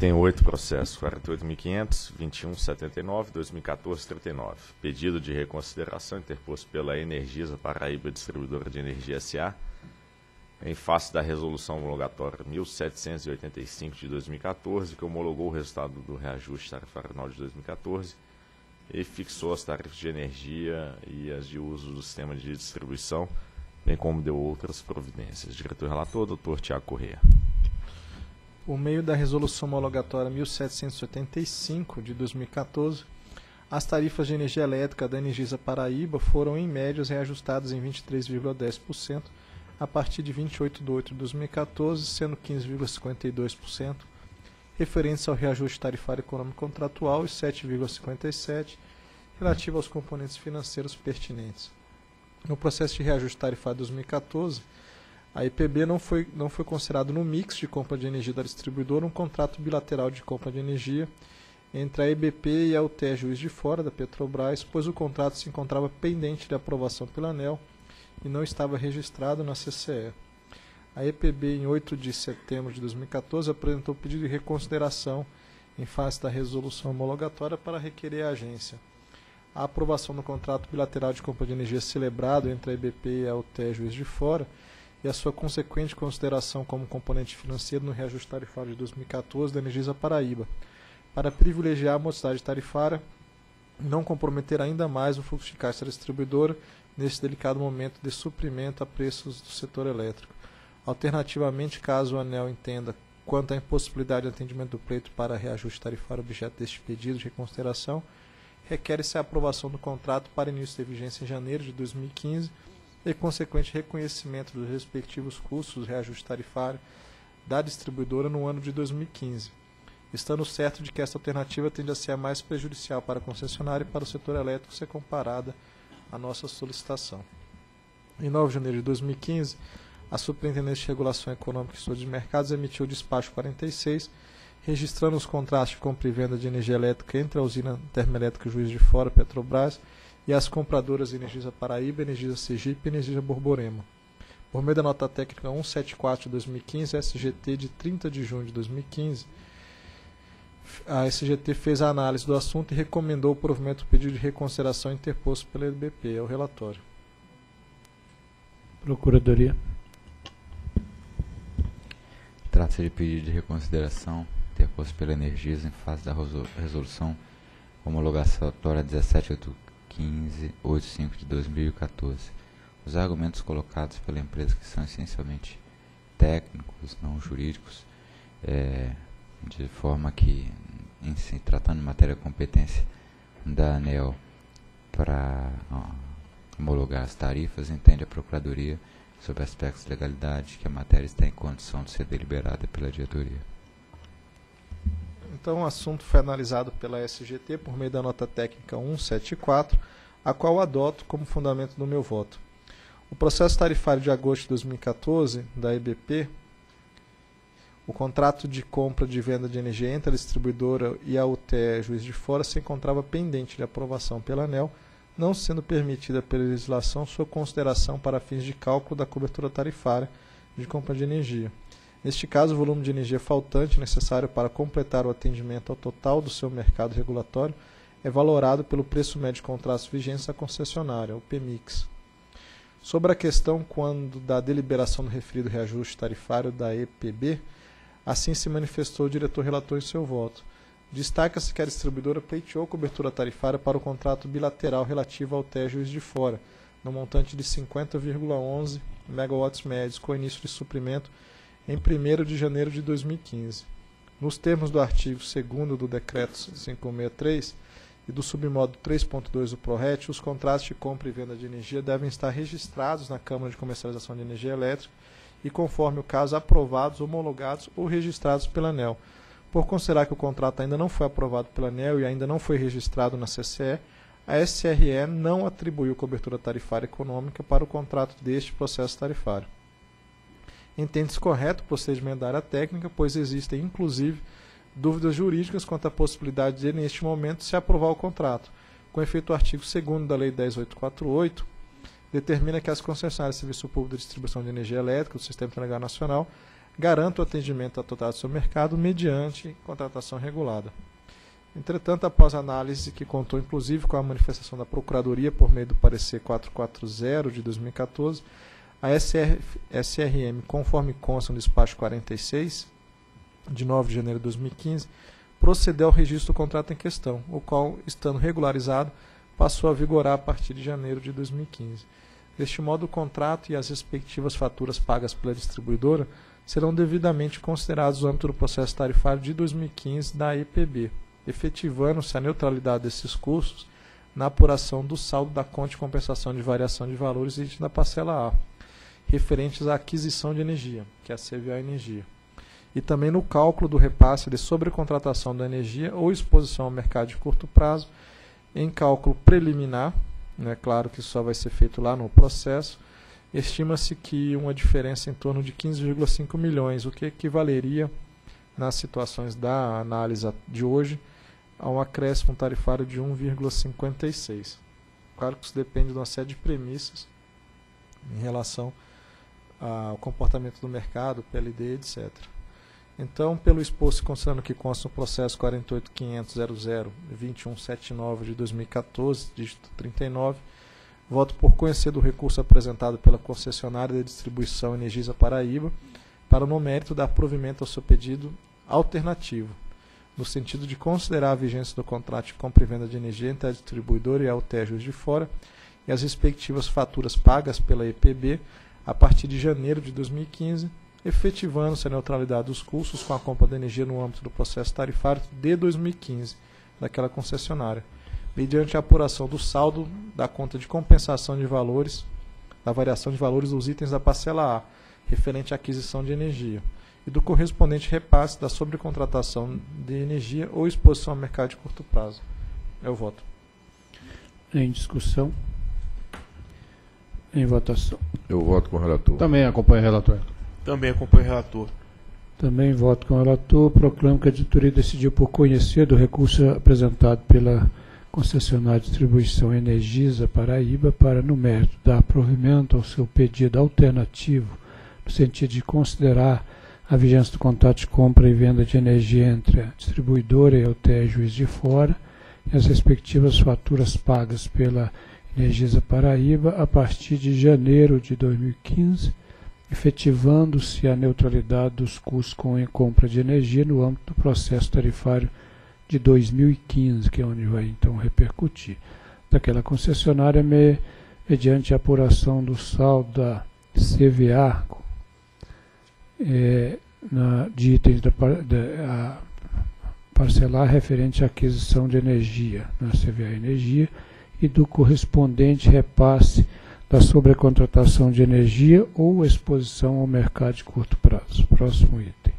Tem 8 processos, 48.500, 21.79, 2014-39. Pedido de reconsideração interposto pela Energisa Paraíba Distribuidora de Energia SA, em face da resolução homologatória 1785 de 2014, que homologou o resultado do reajuste tarifário anual de 2014 e fixou as tarifas de energia e as de uso do sistema de distribuição, bem como deu outras providências. Diretor-relator, doutor Tiago Correia. Por meio da resolução homologatória 1785 de 2014, as tarifas de energia elétrica da Energisa Paraíba foram, em média, reajustadas em 23,10%, a partir de 28 de 8 de 2014, sendo 15,52%, referentes ao reajuste tarifário econômico contratual, e 7,57%, relativo aos componentes financeiros pertinentes. No processo de reajuste tarifário 2014, a IPB não foi considerado no mix de compra de energia da distribuidora um contrato bilateral de compra de energia entre a EBP e a UTE Juiz de Fora, da Petrobras, pois o contrato se encontrava pendente de aprovação pela ANEEL e não estava registrado na CCE. A EPB, em 8 de setembro de 2014, apresentou pedido de reconsideração em face da resolução homologatória para requerer à agência a aprovação do contrato bilateral de compra de energia celebrado entre a EBP e a UTE Juiz de Fora e a sua consequente consideração como componente financeiro no reajuste tarifário de 2014 da Energisa Paraíba, para privilegiar a modicidade tarifária e não comprometer ainda mais o fluxo de caixa da distribuidora nesse delicado momento de suprimento a preços do setor elétrico. Alternativamente, caso a ANEEL entenda quanto à impossibilidade de atendimento do pleito para reajuste tarifário objeto deste pedido de reconsideração, requer-se a aprovação do contrato para início de vigência em janeiro de 2015 e consequente reconhecimento dos respectivos custos de reajuste tarifário da distribuidora no ano de 2015, estando certo de que esta alternativa tende a ser a mais prejudicial para a concessionária e para o setor elétrico se comparada à nossa solicitação. Em 9 de janeiro de 2015, a Superintendência de Regulação Econômica e Estudos de Mercados emitiu o despacho 46, registrando os contratos de compra e venda de energia elétrica entre a usina termoelétrica Juiz de Fora, Petrobras, e as compradoras Energisa Paraíba, Energisa Sergipe e Energisa Borborema. Por meio da nota técnica 174 de 2015, a SGT, de 30 de junho de 2015, a SGT fez a análise do assunto e recomendou o provimento do pedido de reconsideração interposto pela EBP. É o relatório. Procuradoria. Trata-se de pedido de reconsideração interposto pela Energisa em face da resolução homologatória 17.885 de 2014. Os argumentos colocados pela empresa, que são essencialmente técnicos, não jurídicos, de forma que, em se tratando de matéria de competência da ANEEL para homologar as tarifas, entende a Procuradoria, sobre aspectos de legalidade, que a matéria está em condição de ser deliberada pela diretoria. Então, o assunto foi analisado pela SGT por meio da nota técnica 174, a qual adoto como fundamento do meu voto. O processo tarifário de agosto de 2014, da EBP, o contrato de compra de venda de energia entre a distribuidora e a UTE Juiz de Fora se encontrava pendente de aprovação pela ANEEL, não sendo permitida pela legislação sua consideração para fins de cálculo da cobertura tarifária de compra de energia. Neste caso, o volume de energia faltante necessário para completar o atendimento ao total do seu mercado regulatório é valorado pelo preço médio de contratos vigentes da concessionária, o PEMIX. Sobre a questão quando da deliberação do referido reajuste tarifário da EPB, assim se manifestou o diretor-relator em seu voto. Destaca-se que a distribuidora pleiteou cobertura tarifária para o contrato bilateral relativo ao UTE Juiz de Fora, no montante de 50,11 megawatts médios, com início de suprimento em 1º de janeiro de 2015. Nos termos do artigo 2º do Decreto 563 e do submódulo 3.2 do PRORET, os contratos de compra e venda de energia devem estar registrados na Câmara de Comercialização de Energia Elétrica e, conforme o caso, aprovados, homologados ou registrados pela ANEEL. Por considerar que o contrato ainda não foi aprovado pela ANEEL e ainda não foi registrado na CCE, a SRE não atribuiu cobertura tarifária econômica para o contrato deste processo tarifário. Entende-se correto o procedimento da área técnica, pois existem, inclusive, dúvidas jurídicas quanto à possibilidade de, neste momento, se aprovar o contrato. Com efeito, o artigo 2º da Lei 10.848 determina que as concessionárias de serviço público de distribuição de energia elétrica do Sistema Interligado Nacional garanta o atendimento à totalidade do seu mercado mediante contratação regulada. Entretanto, após a análise que contou inclusive com a manifestação da Procuradoria por meio do parecer 440 de 2014, a SRM, conforme consta no despacho 46, de 9 de janeiro de 2015, procedeu ao registro do contrato em questão, o qual, estando regularizado, passou a vigorar a partir de janeiro de 2015. Deste modo, o contrato e as respectivas faturas pagas pela distribuidora serão devidamente considerados no âmbito do processo tarifário de 2015 da EPB, efetivando-se a neutralidade desses custos na apuração do saldo da conta de compensação de variação de valores e da parcela A, referentes à aquisição de energia, que é a CVA Energia, e também no cálculo do repasse de sobrecontratação da energia ou exposição ao mercado de curto prazo, em cálculo preliminar, né, claro que só vai ser feito lá no processo, estima-se que uma diferença em torno de 15,5 milhões, o que equivaleria, nas situações da análise de hoje, a um acréscimo tarifário de 1,56. Claro que isso depende de uma série de premissas em relação ao comportamento do mercado, PLD, etc. Então, pelo exposto, considerando que consta o processo 48.500.00.2179 de 2014, dígito 39, voto por conhecer do recurso apresentado pela concessionária de distribuição Energisa Paraíba para, no mérito, dar provimento ao seu pedido alternativo, no sentido de considerar a vigência do contrato de compra e venda de energia entre a distribuidora e a UTE Juiz de Fora e as respectivas faturas pagas pela EPB a partir de janeiro de 2015, efetivando-se a neutralidade dos custos com a compra de energia no âmbito do processo tarifário de 2015 daquela concessionária, mediante a apuração do saldo da conta de compensação de valores, da variação de valores dos itens da parcela A, referente à aquisição de energia, e do correspondente repasse da sobrecontratação de energia ou exposição ao mercado de curto prazo. É o voto. Em discussão. Em votação. Eu voto com o relator. Também acompanho o relator. Também acompanho o relator. Também voto com o relator. Proclamo que a editoria decidiu por conhecer do recurso apresentado pela concessionária de distribuição Energisa Paraíba para, no mérito, dar provimento ao seu pedido alternativo, no sentido de considerar a vigência do contrato de compra e venda de energia entre a distribuidora e a UTE Juiz de Fora e as respectivas faturas pagas pela Energisa Paraíba a partir de janeiro de 2015, efetivando-se a neutralidade dos custos com a compra de energia no âmbito do processo tarifário de 2015, que é onde vai então repercutir, daquela concessionária mediante a apuração do saldo da CVA de itens da parcelar referente à aquisição de energia, na CVA Energia, e do correspondente repasse da sobrecontratação de energia ou exposição ao mercado de curto prazo. Próximo item.